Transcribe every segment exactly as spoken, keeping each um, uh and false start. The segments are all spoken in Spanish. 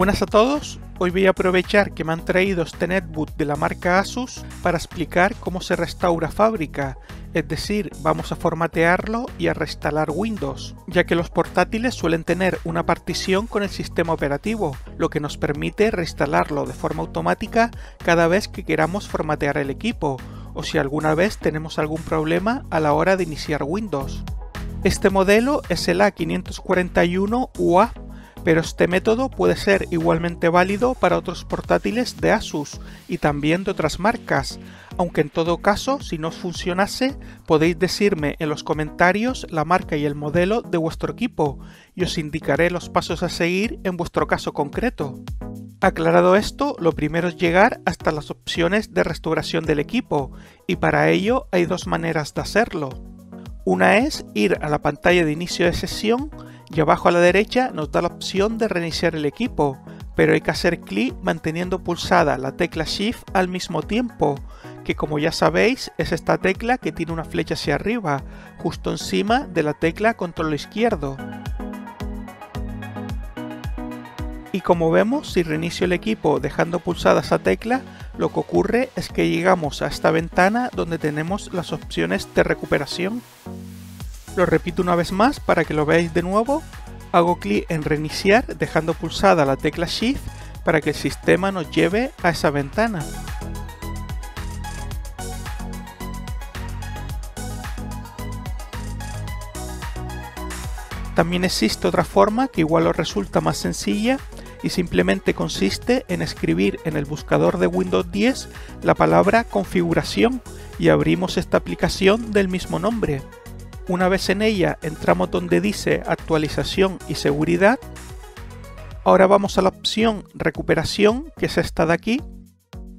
Buenas a todos, hoy voy a aprovechar que me han traído este netbook de la marca Asus para explicar cómo se restaura fábrica, es decir, vamos a formatearlo y a reinstalar Windows, ya que los portátiles suelen tener una partición con el sistema operativo, lo que nos permite reinstalarlo de forma automática cada vez que queramos formatear el equipo, o si alguna vez tenemos algún problema a la hora de iniciar Windows. Este modelo es el A cinco cuatro uno U A, pero este método puede ser igualmente válido para otros portátiles de Asus y también de otras marcas, aunque en todo caso, si no os funcionase, podéis decirme en los comentarios la marca y el modelo de vuestro equipo y os indicaré los pasos a seguir en vuestro caso concreto. Aclarado esto, lo primero es llegar hasta las opciones de restauración del equipo y para ello hay dos maneras de hacerlo. Una es ir a la pantalla de inicio de sesión y abajo a la derecha nos da la opción de reiniciar el equipo, pero hay que hacer clic manteniendo pulsada la tecla Shift al mismo tiempo, que como ya sabéis es esta tecla que tiene una flecha hacia arriba, justo encima de la tecla Control izquierdo. Y como vemos, si reinicio el equipo dejando pulsada esa tecla, lo que ocurre es que llegamos a esta ventana donde tenemos las opciones de recuperación. Lo repito una vez más para que lo veáis de nuevo, hago clic en reiniciar dejando pulsada la tecla Shift para que el sistema nos lleve a esa ventana. También existe otra forma que igual os resulta más sencilla y simplemente consiste en escribir en el buscador de Windows diez la palabra configuración y abrimos esta aplicación del mismo nombre. Una vez en ella entramos donde dice actualización y seguridad. Ahora vamos a la opción recuperación, que es esta de aquí,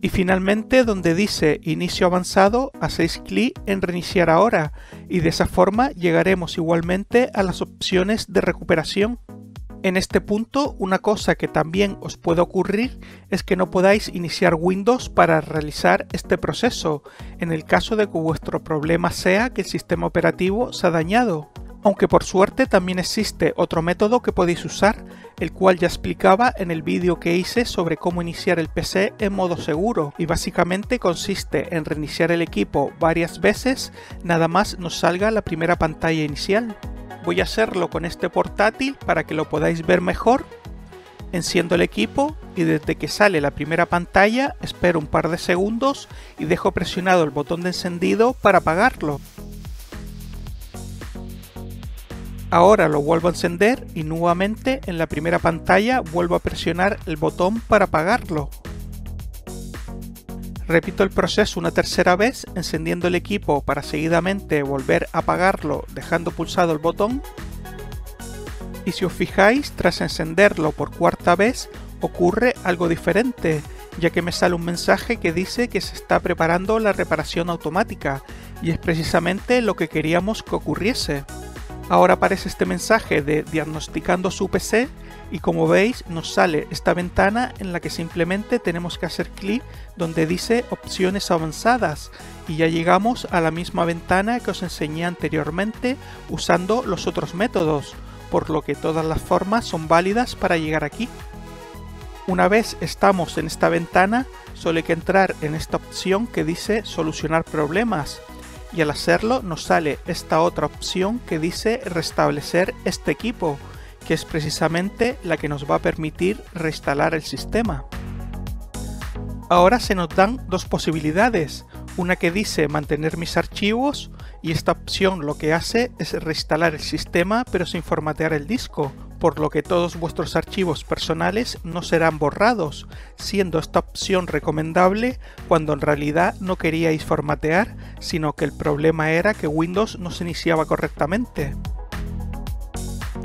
y finalmente donde dice inicio avanzado hacéis clic en reiniciar ahora y de esa forma llegaremos igualmente a las opciones de recuperación. En este punto, una cosa que también os puede ocurrir es que no podáis iniciar Windows para realizar este proceso, en el caso de que vuestro problema sea que el sistema operativo se ha dañado. Aunque por suerte también existe otro método que podéis usar, el cual ya explicaba en el vídeo que hice sobre cómo iniciar el P C en modo seguro, y básicamente consiste en reiniciar el equipo varias veces, nada más nos salga la primera pantalla inicial. Voy a hacerlo con este portátil para que lo podáis ver mejor. Enciendo el equipo y desde que sale la primera pantalla espero un par de segundos y dejo presionado el botón de encendido para apagarlo. Ahora lo vuelvo a encender y nuevamente en la primera pantalla vuelvo a presionar el botón para apagarlo. Repito el proceso una tercera vez, encendiendo el equipo para seguidamente volver a apagarlo dejando pulsado el botón. Y si os fijáis, tras encenderlo por cuarta vez ocurre algo diferente, ya que me sale un mensaje que dice que se está preparando la reparación automática, y es precisamente lo que queríamos que ocurriese. Ahora aparece este mensaje de diagnosticando su P C y como veis nos sale esta ventana en la que simplemente tenemos que hacer clic donde dice opciones avanzadas y ya llegamos a la misma ventana que os enseñé anteriormente usando los otros métodos, por lo que todas las formas son válidas para llegar aquí. Una vez estamos en esta ventana, solo hay que entrar en esta opción que dice solucionar problemas. Y al hacerlo nos sale esta otra opción que dice restablecer este equipo, que es precisamente la que nos va a permitir reinstalar el sistema. Ahora se nos dan dos posibilidades, una que dice mantener mis archivos y esta opción lo que hace es reinstalar el sistema pero sin formatear el disco, por lo que todos vuestros archivos personales no serán borrados, siendo esta opción recomendable cuando en realidad no queríais formatear, sino que el problema era que Windows no se iniciaba correctamente.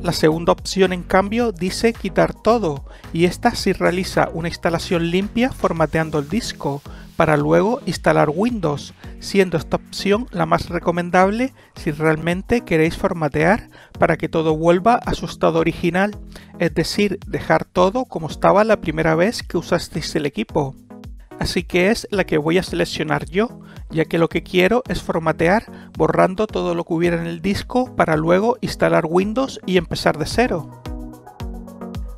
La segunda opción en cambio dice quitar todo, y esta sí realiza una instalación limpia formateando el disco, para luego instalar Windows, siendo esta opción la más recomendable si realmente queréis formatear para que todo vuelva a su estado original, es decir, dejar todo como estaba la primera vez que usasteis el equipo. Así que es la que voy a seleccionar yo, ya que lo que quiero es formatear borrando todo lo que hubiera en el disco para luego instalar Windows y empezar de cero.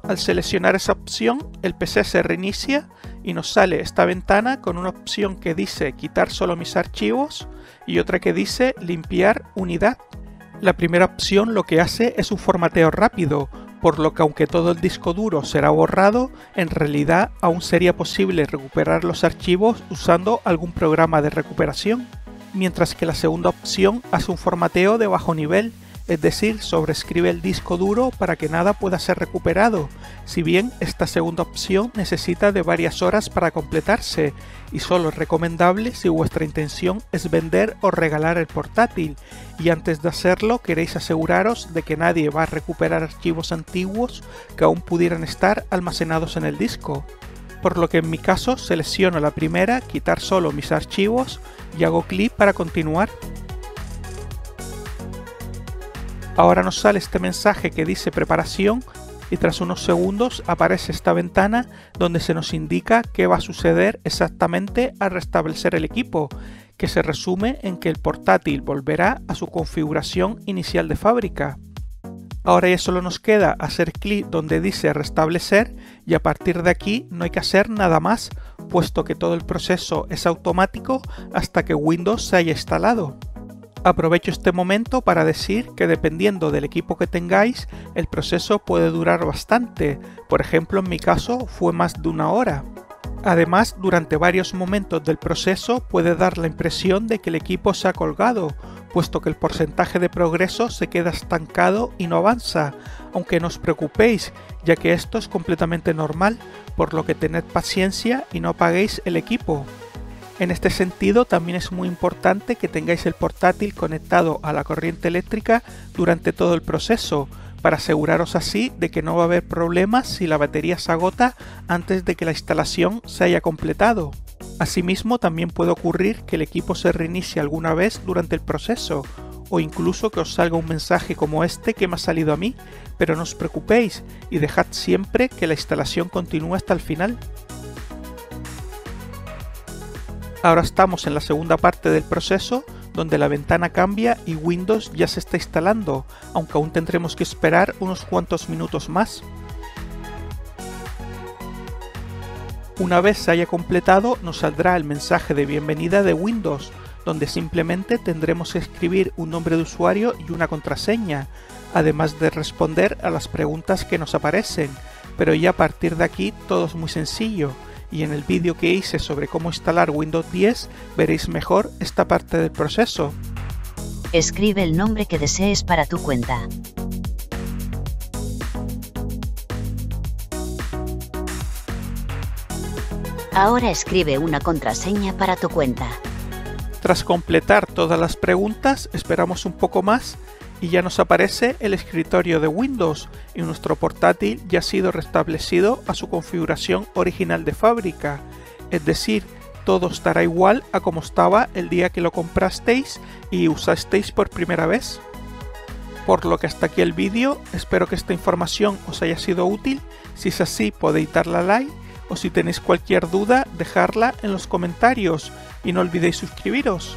Al seleccionar esa opción, el P C se reinicia y nos sale esta ventana con una opción que dice quitar solo mis archivos y otra que dice limpiar unidad. La primera opción lo que hace es un formateo rápido, por lo que aunque todo el disco duro será borrado, en realidad aún sería posible recuperar los archivos usando algún programa de recuperación, mientras que la segunda opción hace un formateo de bajo nivel, es decir, sobrescribe el disco duro para que nada pueda ser recuperado, si bien esta segunda opción necesita de varias horas para completarse y solo es recomendable si vuestra intención es vender o regalar el portátil y antes de hacerlo queréis aseguraros de que nadie va a recuperar archivos antiguos que aún pudieran estar almacenados en el disco. Por lo que en mi caso selecciono la primera, quitar solo mis archivos, y hago clic para continuar. Ahora nos sale este mensaje que dice preparación y tras unos segundos aparece esta ventana donde se nos indica qué va a suceder exactamente al restablecer el equipo, que se resume en que el portátil volverá a su configuración inicial de fábrica. Ahora ya solo nos queda hacer clic donde dice restablecer y a partir de aquí no hay que hacer nada más, puesto que todo el proceso es automático hasta que Windows se haya instalado. Aprovecho este momento para decir que dependiendo del equipo que tengáis, el proceso puede durar bastante, por ejemplo en mi caso fue más de una hora. Además, durante varios momentos del proceso puede dar la impresión de que el equipo se ha colgado, puesto que el porcentaje de progreso se queda estancado y no avanza, aunque no os preocupéis, ya que esto es completamente normal, por lo que tened paciencia y no apaguéis el equipo. En este sentido, también es muy importante que tengáis el portátil conectado a la corriente eléctrica durante todo el proceso, para aseguraros así de que no va a haber problemas si la batería se agota antes de que la instalación se haya completado. Asimismo, también puede ocurrir que el equipo se reinicie alguna vez durante el proceso, o incluso que os salga un mensaje como este que me ha salido a mí, pero no os preocupéis y dejad siempre que la instalación continúe hasta el final. Ahora estamos en la segunda parte del proceso, donde la ventana cambia y Windows ya se está instalando, aunque aún tendremos que esperar unos cuantos minutos más. Una vez se haya completado, nos saldrá el mensaje de bienvenida de Windows, donde simplemente tendremos que escribir un nombre de usuario y una contraseña, además de responder a las preguntas que nos aparecen, pero ya a partir de aquí todo es muy sencillo. Y en el vídeo que hice sobre cómo instalar Windows diez veréis mejor esta parte del proceso. Escribe el nombre que desees para tu cuenta. Ahora escribe una contraseña para tu cuenta. Tras completar todas las preguntas, esperamos un poco más y ya nos aparece el escritorio de Windows y nuestro portátil ya ha sido restablecido a su configuración original de fábrica, es decir, todo estará igual a como estaba el día que lo comprasteis y usasteis por primera vez. Por lo que hasta aquí el vídeo, espero que esta información os haya sido útil, si es así podéis darle a like o si tenéis cualquier duda dejarla en los comentarios y no olvidéis suscribiros.